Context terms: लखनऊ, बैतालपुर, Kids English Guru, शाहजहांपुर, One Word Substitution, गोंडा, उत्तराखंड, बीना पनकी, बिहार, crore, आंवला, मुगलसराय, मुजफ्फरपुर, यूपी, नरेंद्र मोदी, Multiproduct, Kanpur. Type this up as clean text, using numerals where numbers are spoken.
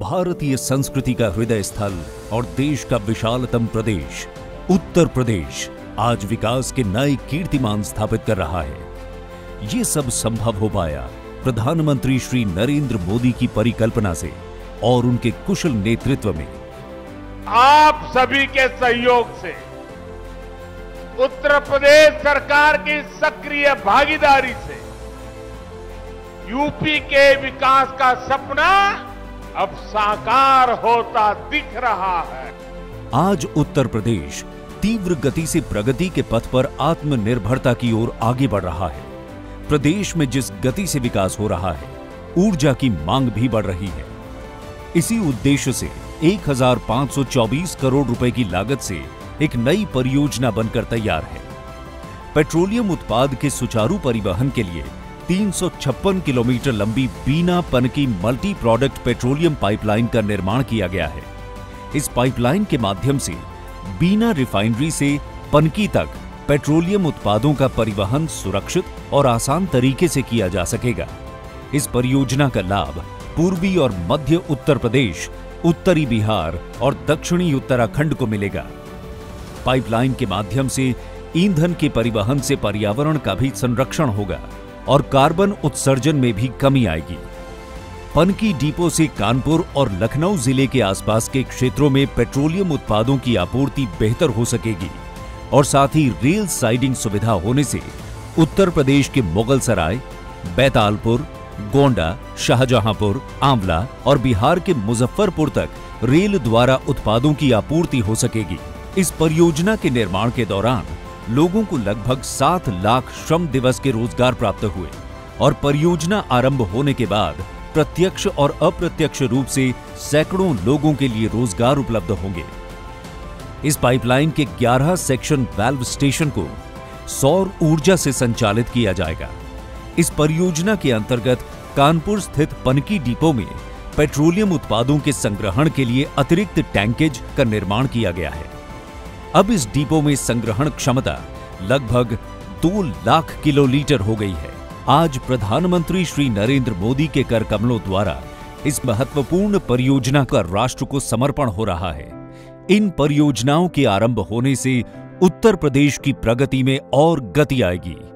भारतीय संस्कृति का हृदय स्थल और देश का विशालतम प्रदेश उत्तर प्रदेश आज विकास के नए कीर्तिमान स्थापित कर रहा है। ये सब संभव हो पाया प्रधानमंत्री श्री नरेंद्र मोदी की परिकल्पना से और उनके कुशल नेतृत्व में। आप सभी के सहयोग से, उत्तर प्रदेश सरकार की सक्रिय भागीदारी से यूपी के विकास का सपना अब साकार होता दिख रहा है। आज उत्तर प्रदेश तीव्र गति से प्रगति के पथ पर आत्मनिर्भरता की ओर आगे बढ़ रहा है। प्रदेश में जिस गति से विकास हो रहा है, ऊर्जा की मांग भी बढ़ रही है। इसी उद्देश्य से 1524 करोड़ रुपए की लागत से एक नई परियोजना बनकर तैयार है। पेट्रोलियम उत्पाद के सुचारू परिवहन के लिए 356 किलोमीटर लंबी बीना पनकी multi product petroleum pipeline का निर्माण किया गया है। इस पाइपलाइन के माध्यम से बीना रिफाइनरी से पनकी तक पेट्रोलियम उत्पादों का परिवहन सुरक्षित और आसान तरीके से किया जा सकेगा। इस परियोजना का लाभ पूर्वी और मध्य उत्तर प्रदेश, उत्तरी बिहार और दक्षिणी उत्तराखंड को मिलेगा। पाइपलाइन के माध्यम से ईंधन के परिवहन से पर्यावरण का भी संरक्षण होगा और कार्बन उत्सर्जन में भी कमी आएगी। पनकी डिपो से कानपुर और लखनऊ जिले के आसपास के क्षेत्रों में पेट्रोलियम उत्पादों की आपूर्ति बेहतर हो सकेगी और साथ ही रेल साइडिंग सुविधा होने से उत्तर प्रदेश के मुगलसराय, बैतालपुर, गोंडा, शाहजहांपुर, आंवला और बिहार के मुजफ्फरपुर तक रेल द्वारा उत्पादों की आपूर्ति हो सकेगी। इस परियोजना के निर्माण के दौरान लोगों को लगभग 7 लाख श्रम दिवस के रोजगार प्राप्त हुए और परियोजना आरंभ होने के बाद प्रत्यक्ष और अप्रत्यक्ष रूप से सैकड़ों लोगों के लिए रोजगार उपलब्ध होंगे। इस पाइपलाइन के 11 सेक्शन वाल्व स्टेशन को सौर ऊर्जा से संचालित किया जाएगा। इस परियोजना के अंतर्गत कानपुर स्थित पनकी डिपो में पेट्रोलियम उत्पादों के संग्रहण के लिए अतिरिक्त टैंकेज का निर्माण किया गया है। अब इस डिपो में संग्रहण क्षमता लगभग 2 लाख किलोलीटर हो गई है। आज प्रधानमंत्री श्री नरेंद्र मोदी के कर कमलों द्वारा इस महत्वपूर्ण परियोजना का राष्ट्र को समर्पण हो रहा है। इन परियोजनाओं के आरंभ होने से उत्तर प्रदेश की प्रगति में और गति आएगी।